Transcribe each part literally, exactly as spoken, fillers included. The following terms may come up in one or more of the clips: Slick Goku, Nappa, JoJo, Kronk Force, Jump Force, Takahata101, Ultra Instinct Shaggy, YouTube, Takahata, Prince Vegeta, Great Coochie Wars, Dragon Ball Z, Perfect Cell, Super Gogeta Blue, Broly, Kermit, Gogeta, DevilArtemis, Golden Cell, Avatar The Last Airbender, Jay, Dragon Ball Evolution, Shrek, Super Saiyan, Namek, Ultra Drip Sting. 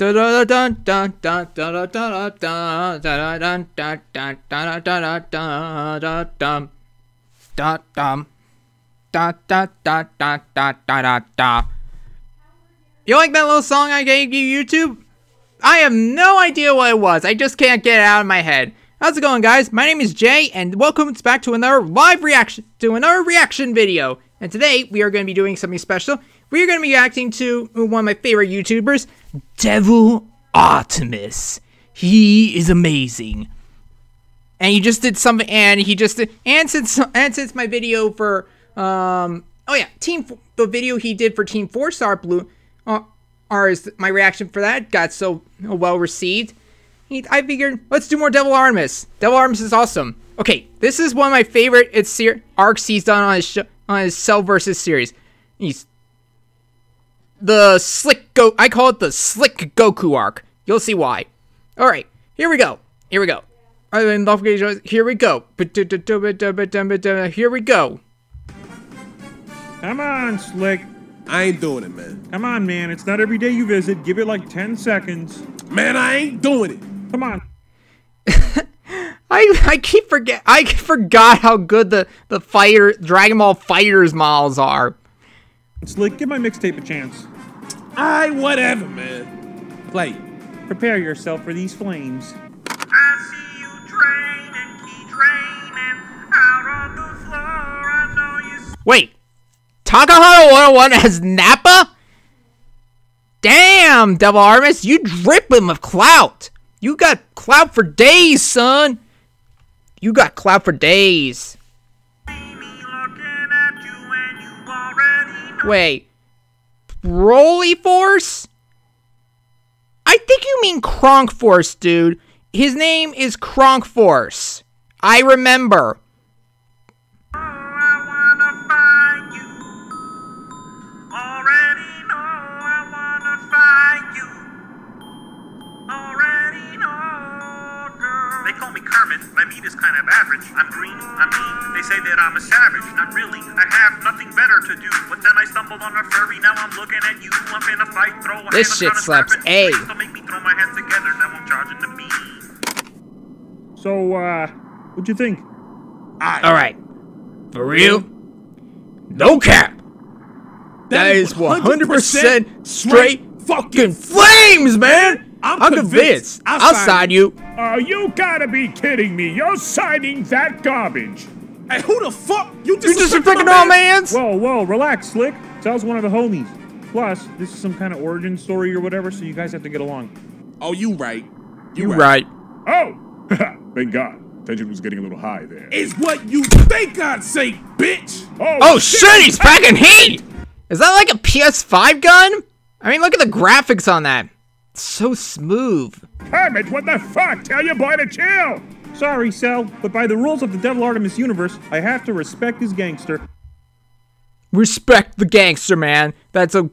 You like that little song I gave you, YouTube? I have no idea what it was. I just can't get it out of my head. How's it going, guys? My name is Jay, and welcome back to another live reaction to another reaction video. And today we are going to be doing something special. We are going to be reacting to one of my favorite YouTubers, DevilArtemis. He is amazing, and he just did something. And he just did, and since and since my video for um oh yeah team the video he did for Team Four Star Blue, uh, are is my reaction for that got so well received. He, I figured let's do more DevilArtemis. DevilArtemis is awesome. Okay, this is one of my favorite it's arcs he's done on his show, on his Cell versus series. He's The slick go I call it the slick Goku arc. You'll see why. Alright, here we go. Here we go. Here we go. Here we go. Come on, Slick. I ain't doing it, man. Come on, man. It's not every day you visit. Give it like ten seconds. Man, I ain't doing it. Come on. I I keep forget I forgot how good the, the fighter Dragon Ball Fighters models are. Slick, give my mixtape a chance. Aye, whatever, man. Play. Prepare yourself for these flames. I see you draining, keep draining, out on the floor, I know you... Wait. Takahata one oh one as Nappa? Damn, DevilArtemis, you drip him of clout. You got clout for days, son. You got clout for days. Wait, Broly Force? I think you mean Kronk Force, dude. His name is Kronk Force. I remember. Oh, I wanna find you. Already know I wanna find you. Already know, girl. They call me Kermit. My meat is kind of average. I'm green. I'm mean. They say that I'm a savage. Not really. I have nothing better to do. But then I stumbled on a furry. Now I'm looking at you. I'm in a fight. Throw a this shit slaps. A. So make me throw my hands together. Now I'm charging the beat. So, uh, what'd you think? I All right. For real? No cap. That, that is one hundred percent straight fucking flames, man. I'm, I'm convinced. convinced. I'll, I'll sign, sign you. Oh, you gotta be kidding me. You're signing that garbage. Hey, who the fuck? You just, just freaking all mans? Whoa, whoa, relax, Slick. So I was one of the homies. Plus, this is some kind of origin story or whatever, so you guys have to get along. Oh, you right. You, you right. right. Oh, thank God. Tension was getting a little high there. Is what you thank God's sake, bitch. Oh, oh shit, shit, he's back in heat. Is that like a P S five gun? I mean, look at the graphics on that. So smooth. Kermit, what the fuck? Tell your boy to chill! Sorry, Cell, but by the rules of the DevilArtemis universe, I have to respect his gangster. Respect the gangster, man. That's a...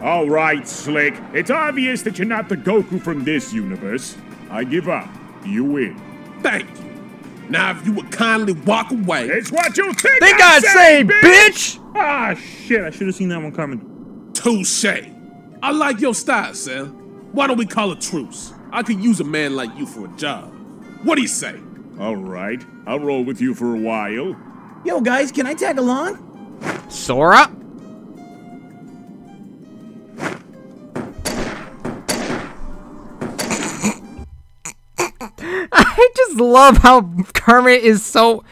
Alright, Slick. It's obvious that you're not the Goku from this universe. I give up. You win. Thank you. Now if you would kindly walk away... It's what you think, think I, I say, bitch! Ah, shit, I should have seen that one coming. Touche. I like your style, Sam. Why don't we call a truce? I could use a man like you for a job. What do you say? All right, I'll roll with you for a while. Yo, guys, can I tag along? Sora? I just love how Kermit is so...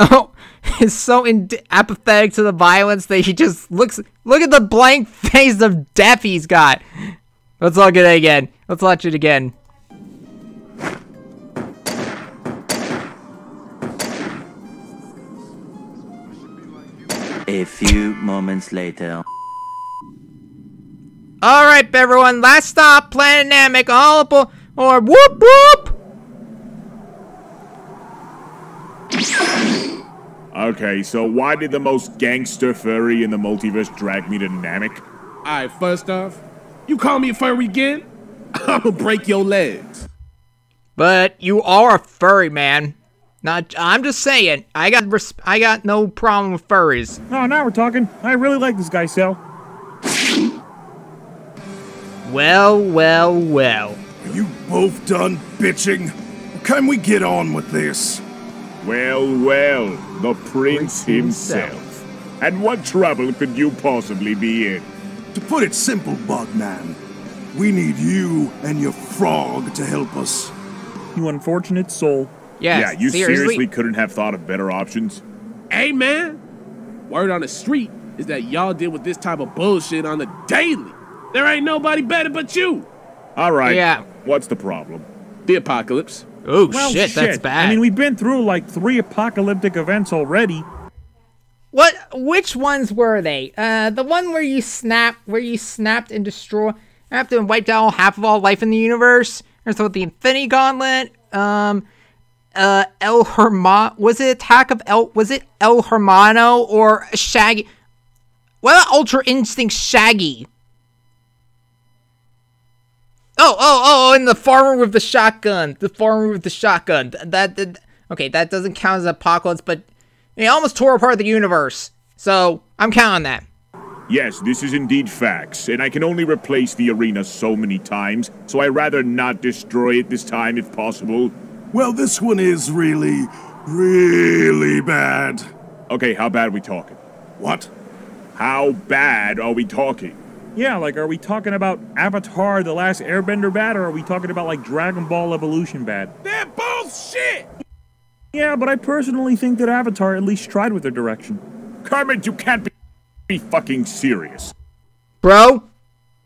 Oh. Is so in apathetic to the violence that he just looks. Look at the blank face of death he's got. Let's look at it again. Let's watch it again. A few moments later. All right, everyone. Last stop, Planetamic. All aboard, or whoop whoop. Okay, so why did the most gangster furry in the multiverse drag me to Namek? Alright, first off, you call me a furry again? I'll break your legs. But you are a furry, man. Not, I'm just saying, I got res I got no problem with furries. Oh, now we're talking. I really like this guy, Cell. Well, well, well. Are you both done bitching? Can we get on with this? Well, well, the prince, prince himself. himself. And what trouble could you possibly be in? To put it simple, Bugman, we need you and your frog to help us. You unfortunate soul. Yes, yeah, you seriously? seriously couldn't have thought of better options? Hey, man! Word on the street is that y'all deal with this type of bullshit on the daily. There ain't nobody better but you! Alright, yeah. What's the problem? The apocalypse. Oh, well, shit, shit, that's bad. I mean, we've been through like three apocalyptic events already. What? Which ones were they? Uh, the one where you snap, where you snapped and destroyed, after and wiped out half of all life in the universe. There's what, the Infinity Gauntlet. Um, uh, El Hermano. Was it Attack of El? Was it El Hermano or Shaggy? What about Ultra Instinct Shaggy? Oh, oh, oh, and the farmer with the shotgun. The farmer with the shotgun. That, that okay, that doesn't count as an apocalypse, but it almost tore apart the universe. So, I'm counting that. Yes, this is indeed facts, and I can only replace the arena so many times, so I'd rather not destroy it this time if possible. Well, this one is really, really bad. Okay, how bad are we talking? What? How bad are we talking? Yeah, like, are we talking about Avatar The Last Airbender bad, or are we talking about, like, Dragon Ball Evolution bad? They're both shit! Yeah, but I personally think that Avatar at least tried with their direction. Kermit, you can't be, be fucking serious. Bro,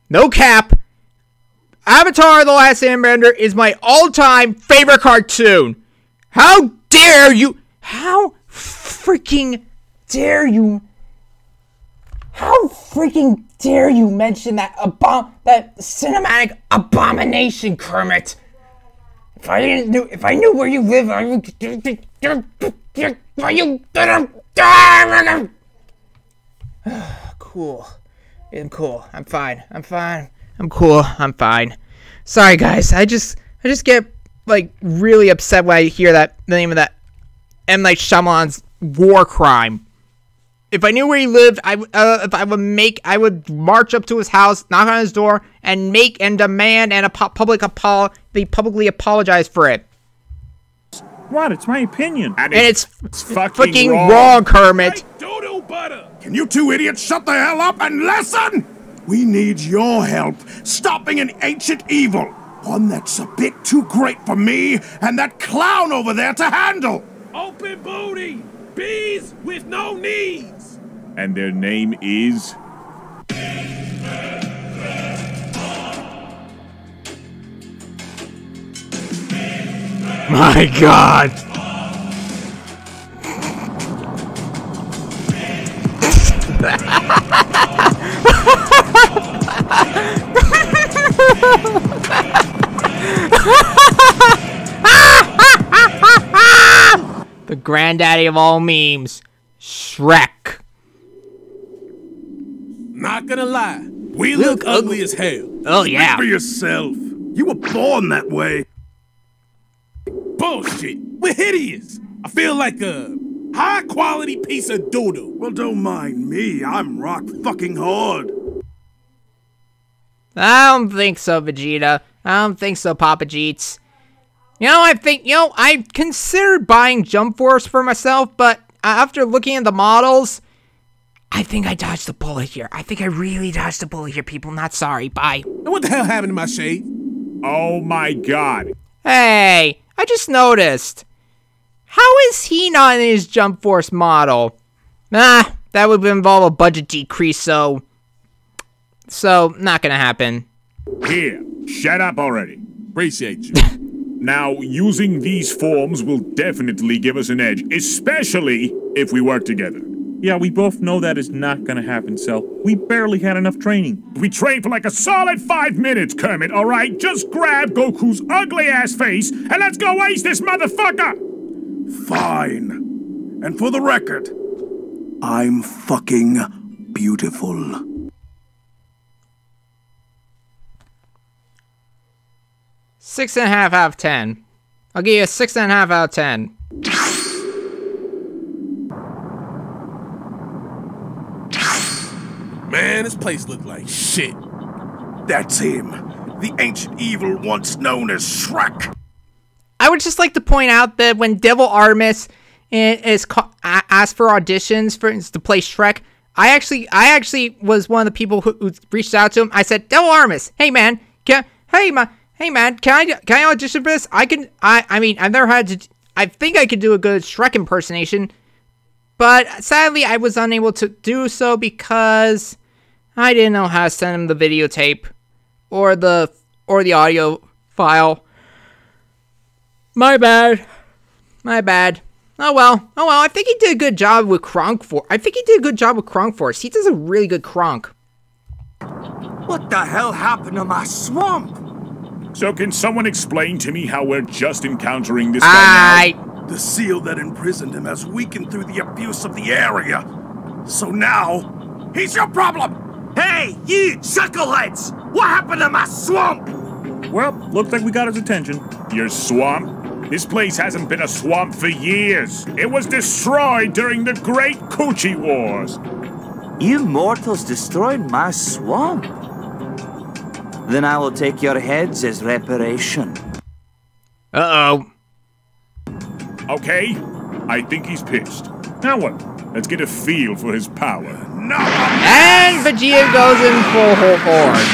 no cap. Avatar The Last Airbender is my all-time favorite cartoon. How dare you? How freaking dare you? How freaking dare you mention that abom- that cinematic abomination, Kermit? If I didn't know- if I knew where you live, I would- Cool. I'm cool. I'm fine. I'm fine. I'm cool. I'm fine. Sorry, guys. I just- I just get, like, really upset when I hear that- the name of that M. Night Shyamalan's war crime. If I knew where he lived, I uh, if I would make, I would march up to his house, knock on his door, and make and demand and a public apol, they publicly apologize for it. What? It's my opinion, and, and it's, it's fucking, fucking wrong, wrong Kermit. Dodo butter. Can you two idiots shut the hell up and listen? We need your help stopping an ancient evil, one that's a bit too great for me and that clown over there to handle. Open booty. Bees with no knees! And their name is... My God! The granddaddy of all memes, Shrek. Not gonna lie, we look, look ugly as hell. Oh yeah. Speak for yourself. You were born that way. Bullshit. We're hideous. I feel like a high quality piece of doodle. Well, don't mind me. I'm rock fucking hard. I don't think so, Vegeta. I don't think so, Papa Jeets. You know, I think, you know, I considered buying Jump Force for myself, but after looking at the models, I think I dodged the bullet here. I think I really dodged the bullet here, people. Not sorry. Bye. And what the hell happened to my shade? Oh my God. Hey, I just noticed. How is he not in his Jump Force model? Ah, that would involve a budget decrease, so... So, not gonna happen. Here, shut up already. Appreciate you. Now, using these forms will definitely give us an edge, especially if we work together. Yeah, we both know that is not gonna happen, Cell. We barely had enough training. We trained for like a solid five minutes, Kermit, alright? Just grab Goku's ugly-ass face, and let's go ace this motherfucker! Fine. And for the record, I'm fucking beautiful. Six and a half out of ten. I'll give you a six and a half out of ten. Man, this place look like shit. That's him, the ancient evil once known as Shrek. I would just like to point out that when DevilArtemis is asked for auditions for to play Shrek, I actually, I actually was one of the people who, who reached out to him. I said, DevilArtemis, hey man, can, hey man, hey man, can I, can I audition for this? I can, I, I mean, I've never had to. I think I could do a good Shrek impersonation, but sadly I was unable to do so because I didn't know how to send him the videotape or the or the audio file. My bad. My bad. Oh well. Oh well, I think he did a good job with Kronk Force. I think he did a good job with Kronk Force. He does a really good Kronk. What the hell happened to my swamp? So can someone explain to me how we're just encountering this guy now? The seal that imprisoned him has weakened through the abuse of the area. So now, he's your problem! Hey, you chuckleheads! What happened to my swamp? Well, looks like we got his attention. Your swamp? This place hasn't been a swamp for years. It was destroyed during the Great Coochie Wars. You mortals destroyed my swamp? Then I will take your heads as reparation. Uh-oh. Okay, I think he's pissed. Now what? Let's get a feel for his power. No! And Vegeta goes in full horn.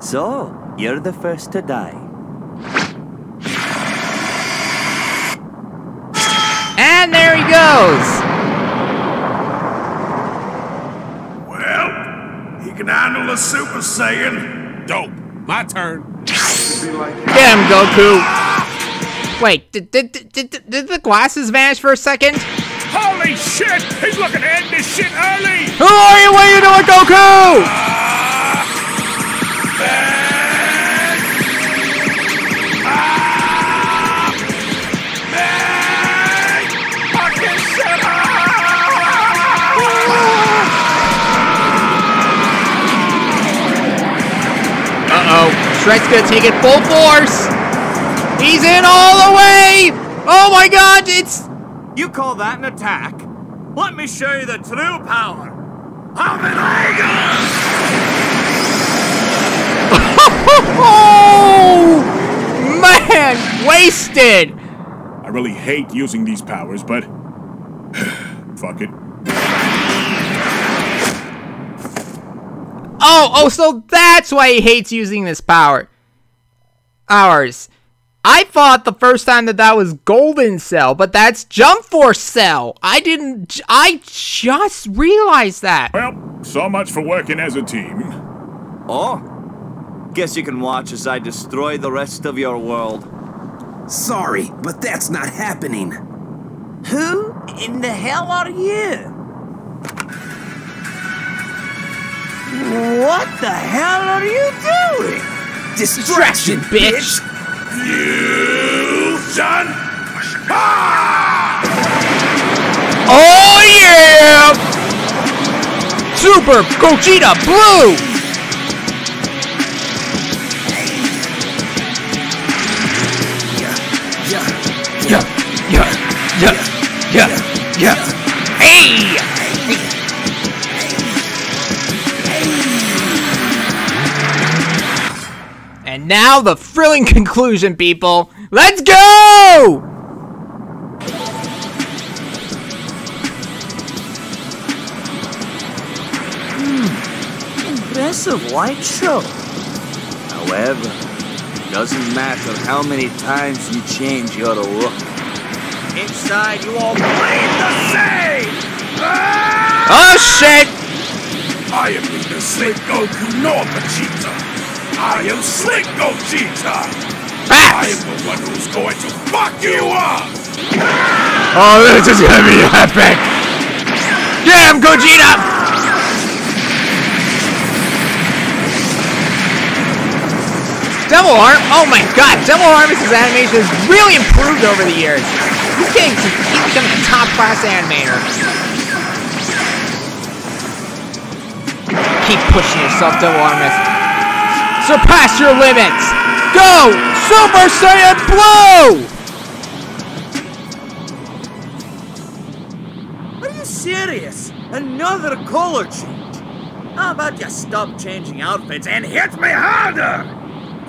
So, you're the first to die. And there he goes! Can handle a Super Saiyan. Dope. My turn. Get him, Goku. Wait, did, did, did, did the glasses vanish for a second? Holy shit! He's looking to end this shit early! Who are you? What are you doing, Goku? Uh, man. Uh, man. Fucking shit up! Uh-oh, Shrek's gonna take it full force! He's in all the way! Oh my god, it's... You call that an attack? Let me show you the true power! I'm an eagle! Oh, man, wasted! I really hate using these powers, but... Fuck it. Oh, oh, so that's why he hates using this power. Ours. I thought the first time that that was Golden Cell, but that's Jump Force Cell. I didn't, I just realized that. Well, so much for working as a team. Oh, guess you can watch as I destroy the rest of your world. Sorry, but that's not happening. Who in the hell are you? What the hell are you doing? Distraction, bitch! You son! Ah! Oh yeah! Super Gogeta Blue! Yeah, yeah, yeah, yeah, yeah. Hey! Hey. And now the thrilling conclusion, people. Let's go! Hmm. Impressive light show. However, it doesn't matter how many times you change your look. Inside, you all bleed the same! Ah! Oh, shit! I am neither Slick Goku nor Vegeta. I am Slick Gogeta! I am the one who's going to fuck you up! Oh, this is gonna be epic! Damn, Gogeta! DevilArtemis? Oh my god, DevilArtemis' animation has really improved over the years. He's getting to he's becoming a top-class animator. Keep pushing yourself, DevilArtemis. Surpass your limits! Go! Super Saiyan Blue! Are you serious? Another color change? How about you stop changing outfits and hit me harder?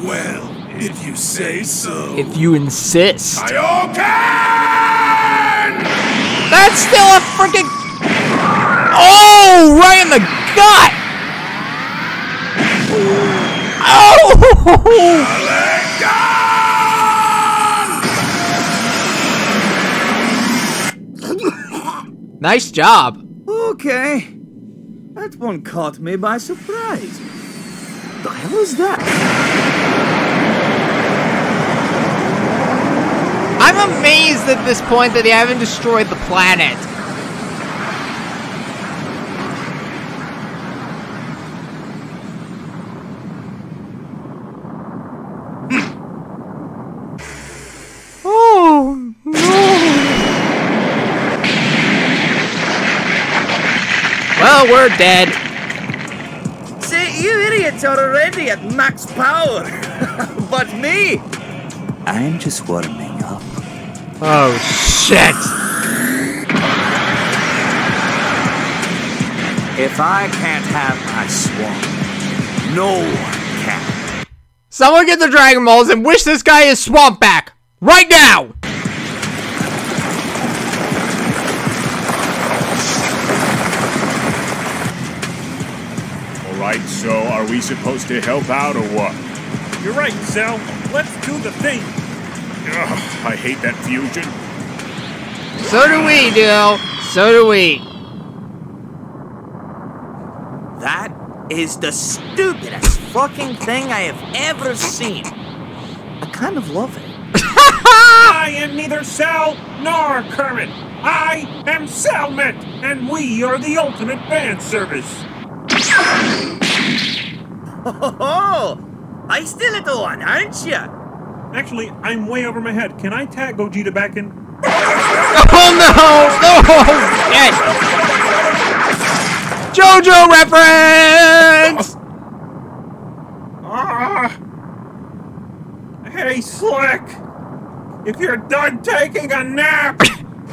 Well, if you say so. If you insist. I can! That's still a freaking... Oh, right in the gut! Oh! Nice job. Okay. That one caught me by surprise. The hell is that? I'm amazed at this point that they haven't destroyed the planet. Well, we're dead. See, you idiots are already at max power. But me? I'm just warming up. Oh, shit. If I can't have my swamp, no one can. Someone get the Dragon Balls and wish this guy his swamp back. Right now. So, are we supposed to help out or what? You're right, Cell. Let's do the thing. Ugh, I hate that fusion. So do we, Dale. So do we. That is the stupidest fucking thing I have ever seen. I kind of love it. I am neither Cell nor Kermit. I am Cellmit, and we are the ultimate fan service. Oh, I still at the one, aren't ya? Actually, I'm way over my head. Can I tag Gogeta back in? Oh no! No! Yes. JoJo reference! Uh, hey, Slick! If you're done taking a nap,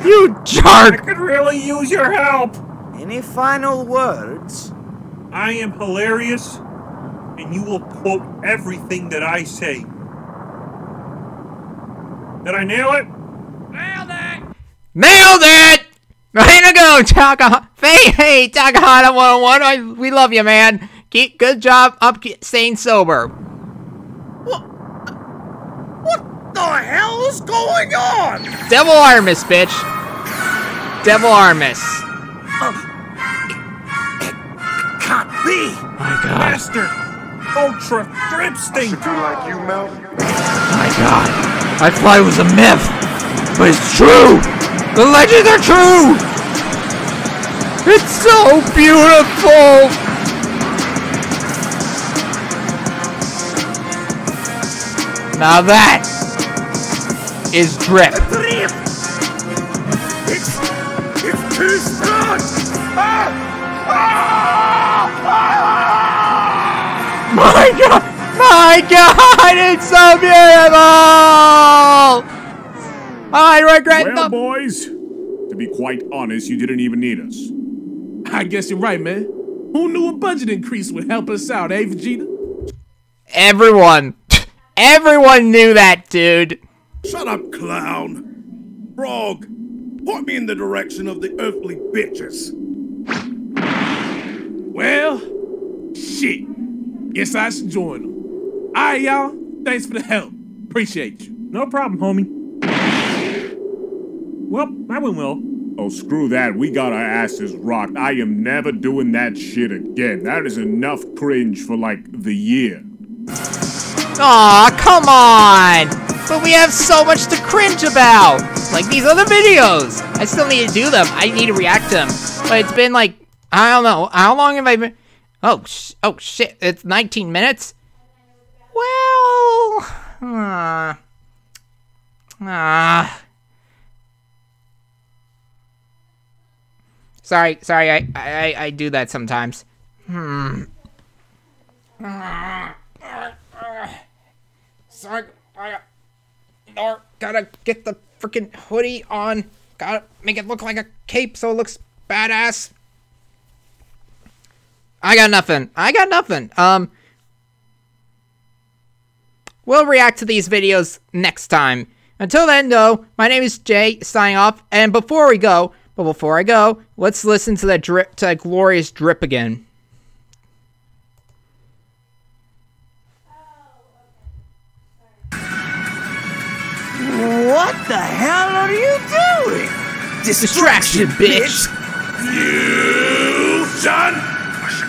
you jerk! I could really use your help. Any final words? I am hilarious. And you will quote everything that I say. Did I nail it? Nailed it! Nailed it! Way to go, Takahata! Hey, hey, Takahata one oh one, we love you, man. Keep good job up staying sober. What? What the hell is going on? DevilArtemis, bitch. DevilArtemis. Oh. It, it can't be. My God. Bastard. Ultra Drip Sting! Like you, Mel. My God, I thought it was a myth, but it's true. The legends are true. It's so beautiful. Now that is drip. Drip. It's it's too strong. Ah! Ah! Ah! My God! My God! It's so beautiful! I regret well, the- boys, to be quite honest, you didn't even need us. I guess you're right, man. Who knew a budget increase would help us out, eh, Vegeta? Everyone. Everyone knew that, dude. Shut up, clown. Frog, point me in the direction of the earthly bitches. Well, shit. Guess I should join them. Alright, y'all. Thanks for the help. Appreciate you. No problem, homie. Well, that went well. Oh, screw that. We got our asses rocked. I am never doing that shit again. That is enough cringe for, like, the year. Aw, come on. But we have so much to cringe about. Like these other videos. I still need to do them. I need to react to them. But it's been, like, I don't know. How long have I been... Oh, sh oh shit, it's nineteen minutes? Well... Uh, uh. Sorry, sorry, I, I, I do that sometimes. Hmm. Uh, uh, uh. Sorry, I gotta, gotta get the freaking hoodie on. Gotta make it look like a cape so it looks badass. I got nothing. I got nothing. Um, we'll react to these videos next time. Until then, though, my name is Jay, signing off. And before we go, but before I go, let's listen to that drip, to that glorious drip again. What the hell are you doing? Distraction, Distraction bitch. bitch! You son!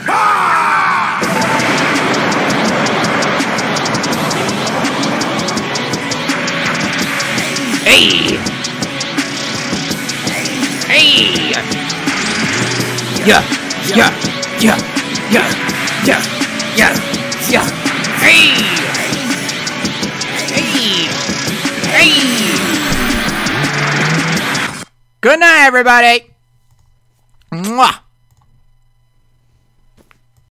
Ah! Hey! Hey! Yeah! Yeah! Yeah! Yeah! Yeah! Yeah! Yeah! Hey! Hey! Hey! Good night, everybody! Mwah!